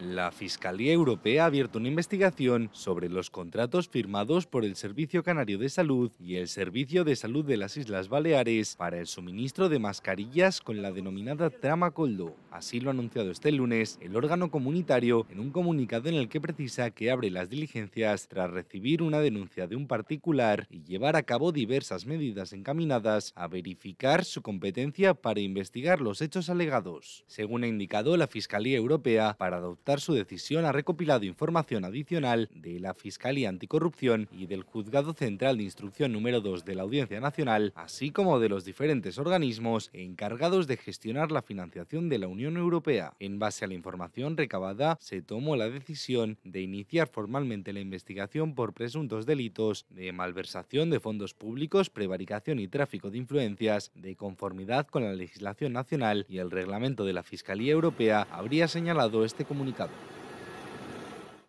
La Fiscalía Europea ha abierto una investigación sobre los contratos firmados por el Servicio Canario de Salud y el Servicio de Salud de las Islas Baleares para el suministro de mascarillas con la denominada trama Koldo. Así lo ha anunciado este lunes el órgano comunitario en un comunicado en el que precisa que abre las diligencias tras recibir una denuncia de un particular y llevar a cabo diversas medidas encaminadas a verificar su competencia para investigar los hechos alegados. Según ha indicado la Fiscalía Europea, para adoptar su decisión ha recopilado información adicional de la Fiscalía Anticorrupción y del Juzgado Central de Instrucción número 2 de la Audiencia Nacional, así como de los diferentes organismos encargados de gestionar la financiación de la Unión Europea. En base a la información recabada, se tomó la decisión de iniciar formalmente la investigación por presuntos delitos de malversación de fondos públicos, prevaricación y tráfico de influencias, de conformidad con la legislación nacional y el reglamento de la Fiscalía Europea, habría señalado este comunicado.